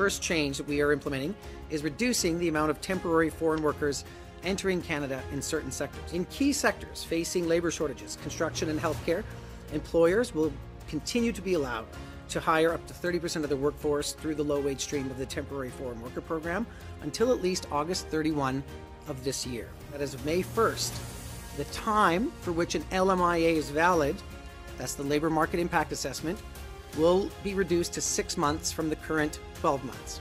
first change that we are implementing is reducing the amount of temporary foreign workers entering Canada in certain sectors. In key sectors facing labour shortages, construction and healthcare, employers will continue to be allowed to hire up to 30% of the workforce through the low-wage stream of the Temporary Foreign Worker Program until at least August 31 of this year. That is May 1st. The time for which an LMIA is valid, that's the Labour Market Impact Assessment, will be reduced to 6 months from the current 12 months.